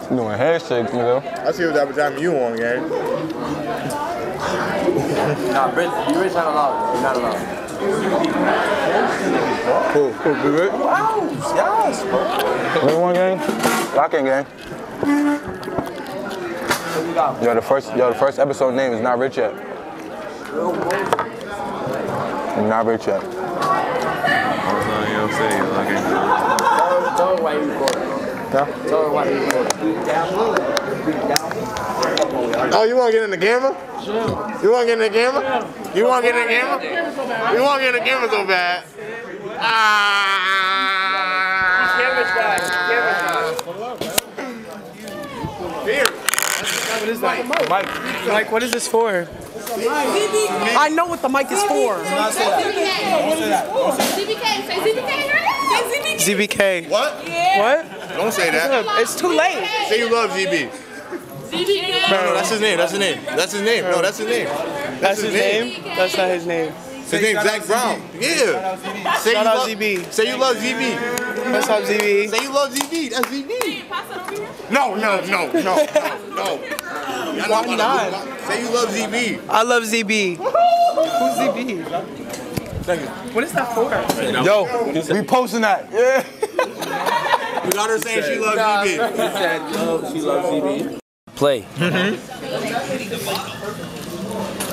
Doing handshakes, nigga. I see what type of time you on, gang. Nah, Brent, you ain't not allowed. You're not allowed. Cool, cool, be good. Wow, yes, bro. Win one game? Locking game. Yo, the first, yo, the first episode name is Not Rich Yet. Not Rich Yet. Tell her why you recording. Tell her why you recording. Oh, you want to get in the camera? You want to get in the camera? You want to get in the camera? You won't get a camera so bad. Ah! Camera shot. Camera shot. Beer. What is that? Mic. Mic. Mike, what is this for? I know what the mic is for. Z B K. Say Z B K. Z B K. What? What? Don't say that. It's too late. Say you love Z B. Z B K. No, no, that's his name. That's his name. That's his name. No, that's his name. That's, that's his, his name. name. That's not his name. His say name's Zach Brown. Z B. Yeah. Say shout you out Z B. Say you love Z B. What's up, Z B? Say you love Z B. That's Z B. No, no, no, no, no. Why not? Say you love Z B. I love Z B. Who's Z B? What is that for? Yo, we posting that. Yeah. We got her saying she loves nah, Z B. She said, oh, she loves Z B. Play. Mm-hmm.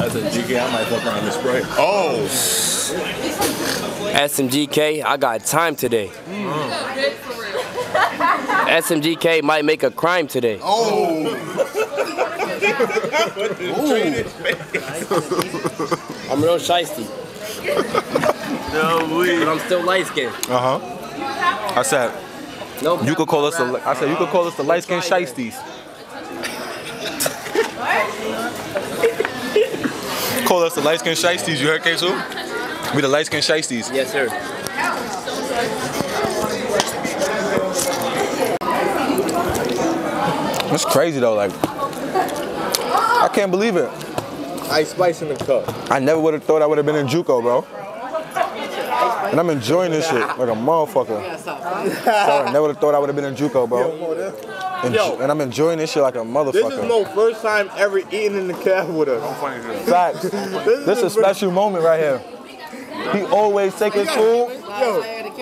I said, G K, I might fuck around this spray. Oh. S M G K, I got time today. Mm. S M G K might make a crime today. Oh. I'm real shiesty. No way. But I'm still light skinned. Uh huh. I said, no, you could call us the. I said you could call us the light skinned shiesties. What? Call us the light skinned shiesties. You heard K two? We the light skinned shiesties. Yes, sir. That's crazy though. Like, I can't believe it. Ice Spice in the cup. I never would have thought I would have been in Juco, bro. And I'm enjoying this shit like a motherfucker. Sorry, I never would have thought I would have been in Juco, bro. And, Yo, and I'm enjoying this shit like a motherfucker. This is my first time ever eating in the cab with us. I'm funny dude. Facts. This, this is a special moment right here. He always take his food. Yo,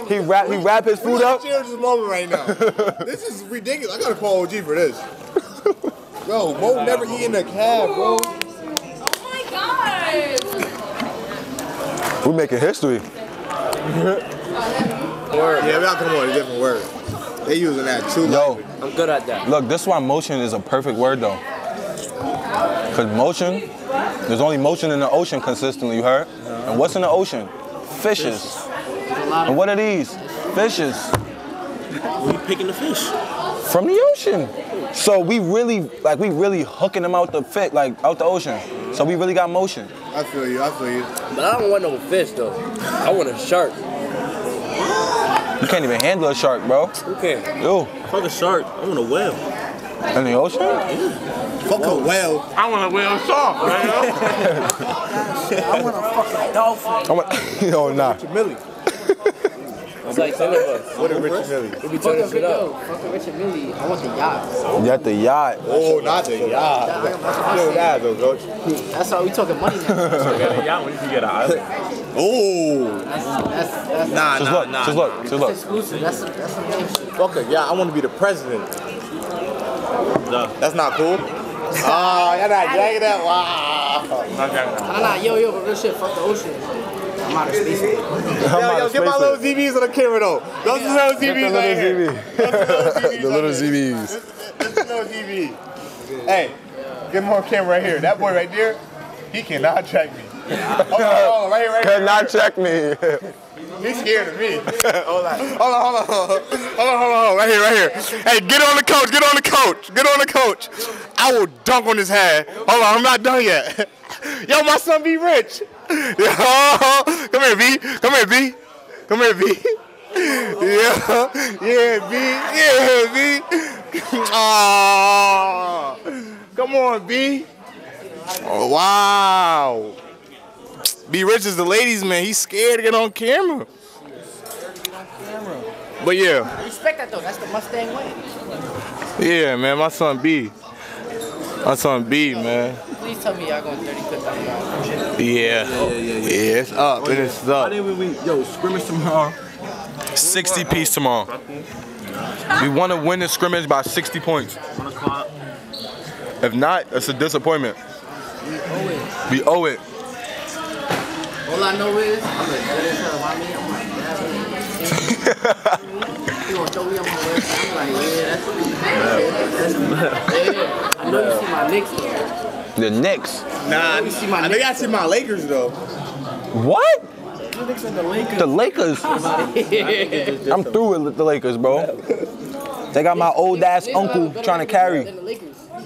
he wrap he wrap his food up. This moment right now. This is ridiculous. I gotta call O G for this. Yo, Mo never eat in a cab, bro. We're making history. Yeah, we all come on a different word. They using that too. Yo, language. I'm good at that. Look, this is why motion is a perfect word though. Cause motion, there's only motion in the ocean consistently, you heard? Yeah. And what's in the ocean? Fishes. Fishes. And what are these? Fishes. We picking the fish. From the ocean. So we really, like we really hooking them out the fit, like out the ocean. So we really got motion. I feel you, I feel you. But I don't want no fish though. I want a shark. You can't even handle a shark, bro. You can't. Yo. Fuck a shark, I want a whale. In the ocean? Yeah. Fuck Whoa. a whale. I want a whale shark, right? I want a fucking dolphin. I want, you know, nah. It's like ten of us. What a Richard Millie. We'll be turning shit up. Fuck a Richard Millie. I want the yacht. You got the yacht. Oh, not the yacht. Yeah, though, coach. That's how we talking money now. You got a yacht when you can get an island. Oh. That's, that's, that's. Nah, just nah, look, nah. Just look, just look. That's exclusive. That's, that's amazing. Fuck a yacht. I want to be the president. No. That's not cool. Ah, oh, y'all not dragging that? Wow. Okay. Nah, nah, yo, yo, but real shit, fuck the ocean. I'm out of space. Yo, yo, get my little Z Bs on the camera though. Those yeah. little ZBs right here. The little Z Bs. This little Z B. Hey, get him on camera right here. That boy right there, he cannot check me. Oh, oh, right here, right here. Cannot check me. He's scared of me. Hold on, hold on, hold on, hold on, hold on, right here, right here. Hey, get on the coach, get on the coach, get on the coach. I will dunk on his head. Hold on, I'm not done yet. Yo, my son be rich. Yo, come here, B. Come here, B. Come here, B. Yeah, yeah, B. Yeah, B. Oh, come on, B. Oh, wow. B Rich is the ladies' man. He's scared to get on camera. But yeah. I respect that though. That's the Mustang way. Yeah, man. My son B. My son B, man. Please tell me y'all going thirty clips out of here. Yeah. Yeah, yeah, yeah, yeah. Yeah, it's up. Oh, yeah. It is up. Why didn't we, yo, scrimmage tomorrow? sixty piece tomorrow. We want to win the scrimmage by sixty points. one o'clock. If not, it's a disappointment. We owe it. We owe it. All I know is, I'm like, that is my man. He gonna throw me on my website. I'm like, yeah, that's what we do. Yeah. I know you see my Knicks though. The Knicks? Nah, you see my I think I see my Lakers though. What? The Knicks are the Lakers. The Lakers? I'm through with the Lakers, bro. They got my old ass uncle trying to carry.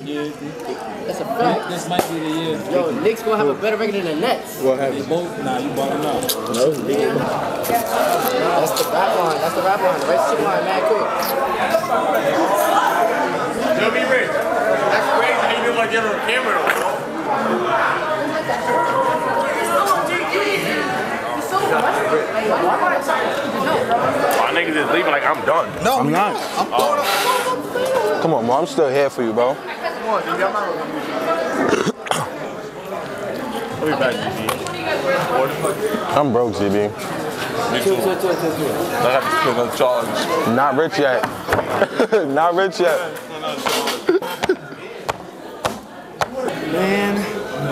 Yeah, that's a fact. This might be the year. Yo, Knicks gonna have a better record than the Nets. What happened? They both, nah, you bought them out. No, yeah. That's the rap line. That's the rap line. The rest of the line, mad quick. Yo, be rich. That's crazy. niggas is leaving like I'm done. No, I'm not. I'm throwing oh. up. Come on, bro. I'm still here for you, bro. Come on, dude. I'm not going to do that. I'll be back, Z B. I'm broke, Z B. Me too. I got to put on charge. Not rich yet. Not rich yet. Man,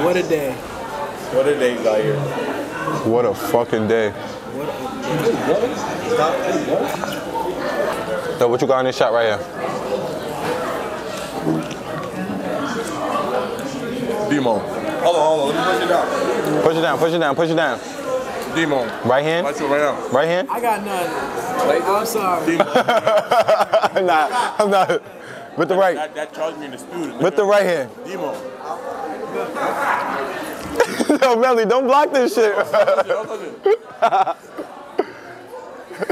what a day. What a day, Ziaire. What a fucking day. What a Yo, what you got in this shot right here? Demo. Hold on, hold on. Let me push it down. Push it down, push it down, push it down. Demo. Right hand? Right hand? Right hand? I got none. Like, I'm sorry. Demo. Nah, I'm not. With the right. That, that charged me in the student. With the right hand. Demo. Yo, Melly, don't block this shit. Don't touch it, don't touch it. Like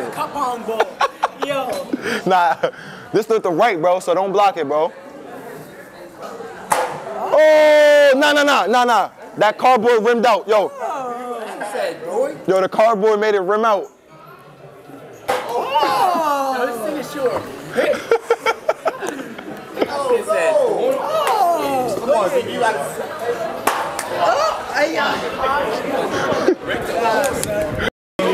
a cup on ball. Yo. Nah, this with the right, bro, so don't block it, bro. Oh, nah, nah, nah, nah, nah. That cardboard rimmed out, yo. Yo, the cardboard made it rim out. Oh, this thing is short. Oh, come on, dude, you like.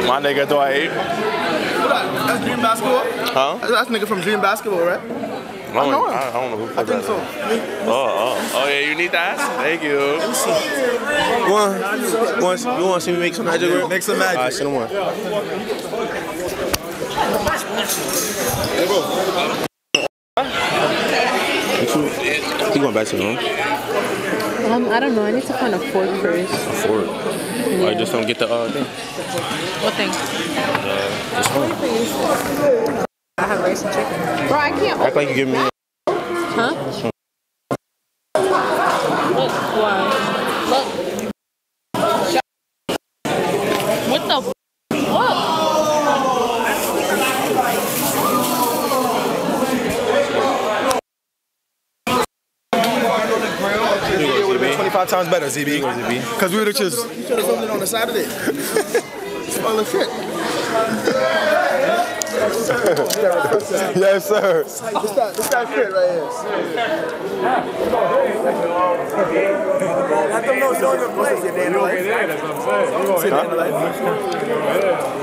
My nigga thought I ate. That's Dream Basketball? Huh? That's nigga from Dream Basketball, right? I don't know him. I don't know who I think so. Oh, oh. Oh, yeah, you need that? Thank you. Let me see. You want to see me make some magic work? Make some magic. All right, send him one. You going back to the room? Um, I don't know. I need to find a fork first. A fork? Yeah. I just don't get the uh, thing. What thing? Uh, this one. I have rice and chicken. Bro, I can't. Act like you give me. A huh? Look, why? Look. What the? Five times better, Z B. Because we would have just... You should have sold it on a Saturday. Smell of shit. Yes, sir. It's that, it's that shit right here. Let them know you're your place in their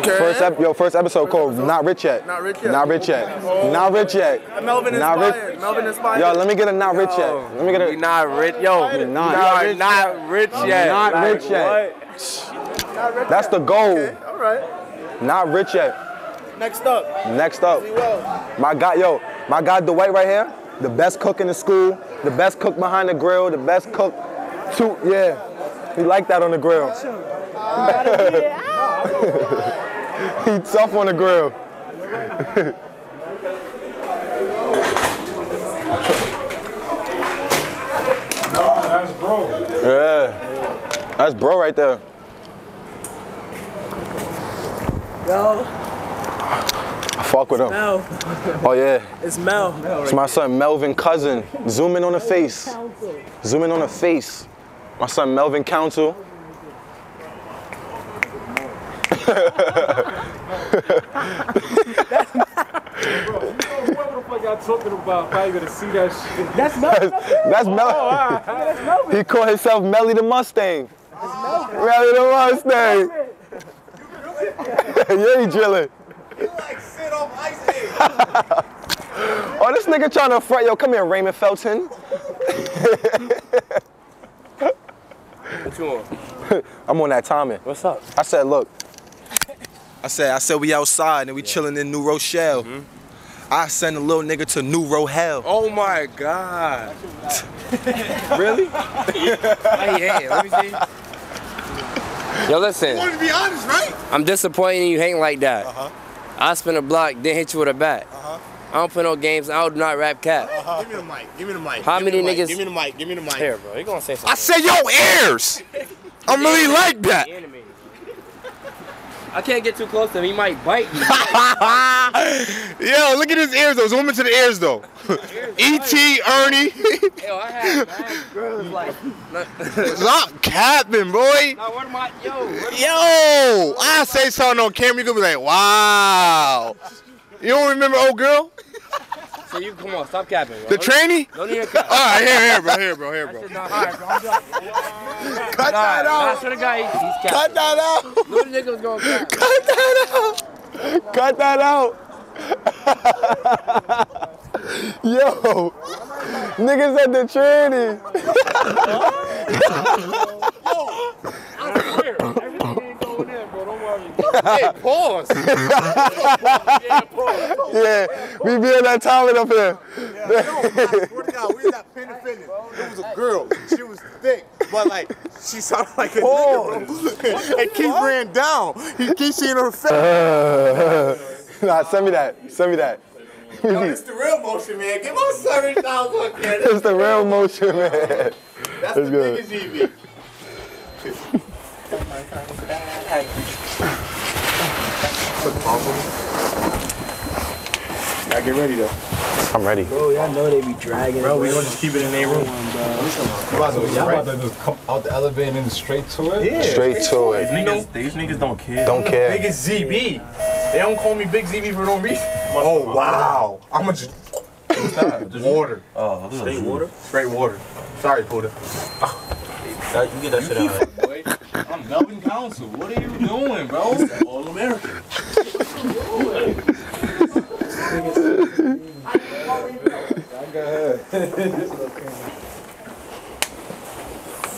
life. First ep yo, first episode called Not Rich Yet. Not Rich Yet. Not Rich Yet. Not Rich Yet. Melvin inspired. Melvin inspired. Yo, let me get a Not Rich Yet. Let me get a... You're not rich. Yo, you're not rich yet. Not rich yet. That's the goal. All right. Not rich yet. Next up. Next up. My guy, yo, my guy Dwight right here, the best cook in the school, the best cook behind the grill, the best cook too, yeah. He like that on the grill. He tough on the grill. That's bro. Yeah. That's bro right there. Yo. I fuck with him. Mel. Oh yeah. It's Mel. It's my son Melvin cousin. Zoom in on the face. Zoom in on the face. My son Melvin Council. Y'all talking about how you gonna see that shit? That's Mel. That's Mel. He called himself Melly the Mustang. Melly the Mustang. Yeah, he drilling. You like sit off ice here. Oh, this nigga trying to front. Yo, come here, Raymond Felton. What you on? I'm on that timing. What's up? I said, look. I said, I said we outside and we yeah. chilling in New Rochelle. Mm-hmm. I send a little nigga to New Rochelle. Oh my God. Really? Yeah, yeah, let me see. Yo, listen. You want to be honest, right? I'm disappointed in you hating like that. Uh-huh. I spin a block, then hit you with a bat. Uh-huh. I don't play no games. I do not rap cap. Uh-huh. Give me the mic. Give me the mic. How give many niggas? Give me the mic. Give me the mic. Here, bro. You gonna say something? I said yo airs. I'm really like that. I can't get too close to him. He might bite me. Yo, look at his ears, though. Zoom into the ears, though. E T. Ernie. Yo, I had mad girls like... Stop capping, boy. Now, what am I... Yo, what am yo, I, I say something on camera, you're going to be like, wow. You don't remember old girl? So you come on, stop capping, bro. The trainee? Don't even cap. All right, here, here, bro, here, bro, here, bro. That not hard, bro. I'm like, oh. Cut nah, that out. Nah, sure guy, he's, he's capping. Cut that out. Little niggas gonna cap. Cut that out. Cut that out. Yo, niggas at the trainee. Yo, I'm here. Everything ain't going in, bro. Don't worry. Hey, pause. Yeah, pause. Yeah, we be in that toilet up here. Yeah, I swear to God, we was at Pin and Fitness. It was a girl. She was thick, but like, she sounded like a nigga, bro. And Keith ran down. He keeps seeing her face. Uh, nah, send me that. Send me that. No, it's the real motion, man. Give us seven thousand up there. It's the real motion, man. That's, That's the good. biggest E V. Y'all get ready, though. I'm ready. Bro, y'all know they be dragging. Bro, we gonna just keep it in their room. Y'all about to just come out the elevator and then straight to it? Yeah. Straight to it. These niggas, these niggas don't care. Don't care. The biggest Z B. They don't call me Big Z B for no reason. Oh, wow. I'm gonna just... Water. Oh, straight water? Straight water. Sorry, Puda. You get that shit out of here, boy. I'm Melvin Council. What are you doing, bro? All American.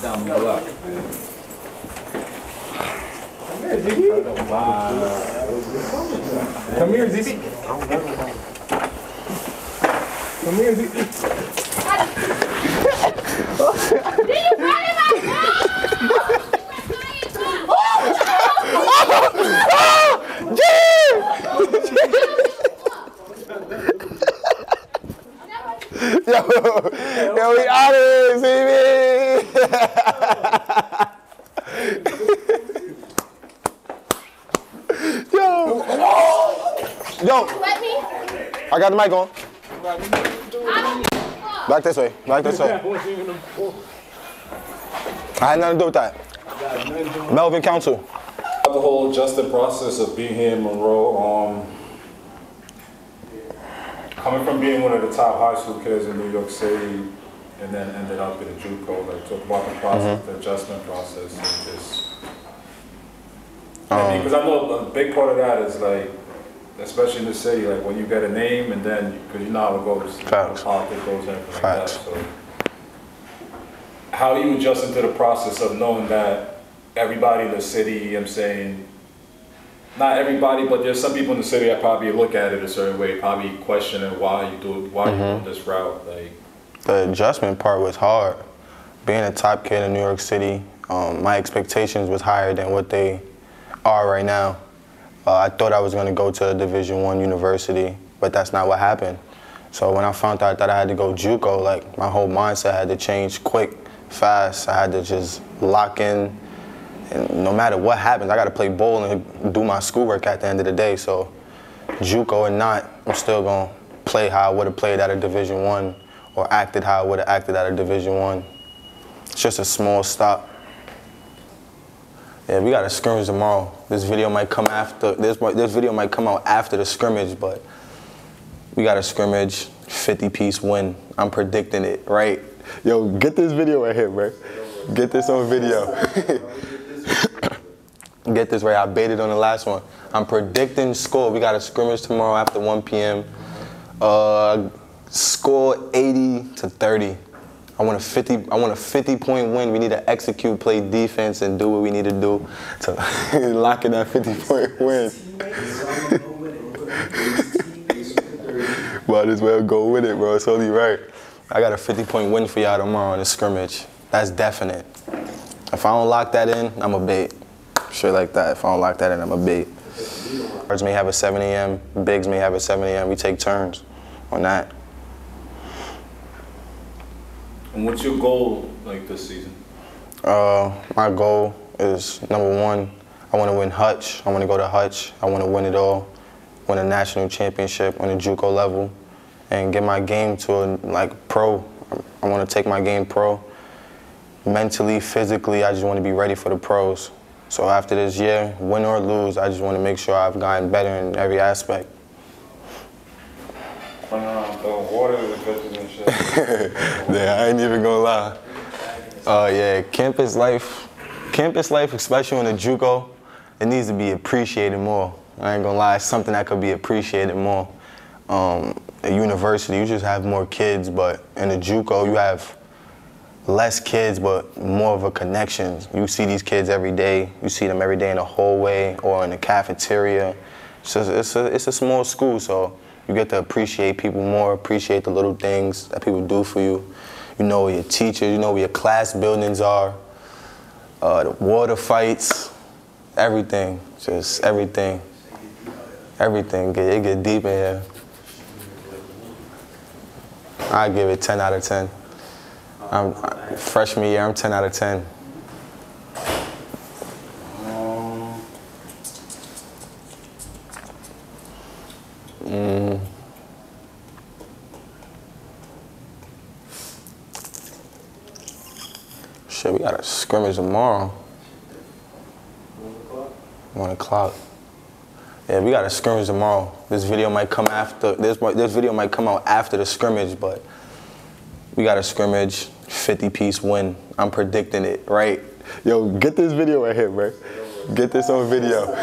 Down the block. Come here, Z B. Wow. Come here, Z B. Come here, Z B. Did you run in my house? Yo, yo, we out here, Z B! Yo! Yo! I got the mic on. Back this way, back this way. I had nothing to do with that. Melvin Council. The whole just the process of being here in Monroe, um, coming from being one of the top high school kids in New York City and then ended up in a Juco, like talk about the process, mm-hmm. the adjustment process, and just, um. I mean, because I know a big part of that is like, especially in the city, like when you get a name and then, because you know how it goes, Facts. how it goes and everything Facts. like that, so. How are you adjusting to the process of knowing that everybody in the city, I'm saying, not everybody, but there's some people in the city that probably look at it a certain way, probably questioning why you do it, why mm-hmm. you do this route. Like the adjustment part was hard. Being a top kid in New York City, um, my expectations was higher than what they are right now. Uh, I thought I was going to go to a Division One university, but that's not what happened. So when I found out that I had to go JUCO, like my whole mindset had to change quick, fast. I had to just lock in. And no matter what happens, I got to play ball and do my schoolwork at the end of the day. So JUCO or not, I'm still going to play how I would have played at a Division One or acted how I would have acted at a Division One. It's just a small stop. Yeah, we got a scrimmage tomorrow. This video might come after, this, this video might come out after the scrimmage, but we got a scrimmage, fifty piece win. I'm predicting it, right? Yo, get this video right here, bro. Get this on video. Get this right, I baited on the last one. I'm predicting score. We got a scrimmage tomorrow after one P M Uh, score eighty to thirty. I want a fifty. I want a fifty point win. We need to execute, play defense, and do what we need to do to lock in that fifty point win. Might as well go with it, bro. It's only right. I got a fifty point win for y'all tomorrow in the scrimmage. That's definite. If I don't lock that in, I'm a bait. Shit like that. If I don't lock that in, I'm a bait. Guards may have a seven A M Bigs may have a seven A M We take turns on that. And what's your goal like this season? Uh, my goal is number one. I want to win Hutch. I want to go to Hutch. I want to win it all, win a national championship on a Juco level, and get my game to a, like pro. I want to take my game pro. Mentally, physically, I just want to be ready for the pros. So after this year, win or lose, I just want to make sure I've gotten better in every aspect. Turn around, throw water to the pitches and shit. Yeah, I ain't even gonna lie. Oh uh, yeah, campus life, campus life, especially in the Juco, it needs to be appreciated more. I ain't gonna lie, it's something that could be appreciated more. Um, at university, you just have more kids, but in the Juco, you have less kids, but more of a connection. You see these kids every day. You see them every day in the hallway or in the cafeteria. So it's a, it's a small school, so you get to appreciate people more, appreciate the little things that people do for you. You know where your teachers, you know where your class buildings are, uh, the water fights, everything, just everything. Everything, it get deep in here. I give it ten out of ten. I'm, freshman year, I'm ten out of ten. Um, mm. Shit, we got a scrimmage tomorrow. One o'clock. Yeah, we got a scrimmage tomorrow. This video might come after. This this video might come out after the scrimmage, but we got a scrimmage. fifty piece win. I'm predicting it, right? Yo, get this video right here, bro. Get this on video.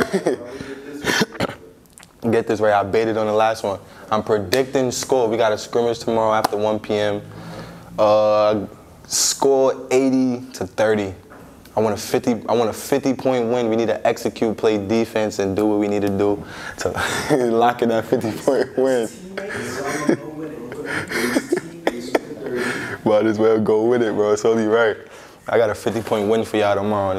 Get this right. I baited on the last one. I'm predicting score. We got a scrimmage tomorrow after one P M Uh, score eighty to thirty. I want a fifty. I want a fifty point win. We need to execute, play defense, and do what we need to do to lock in that fifty point win. Might as well go with it, bro. It's only right. I got a fifty point win for y'all tomorrow.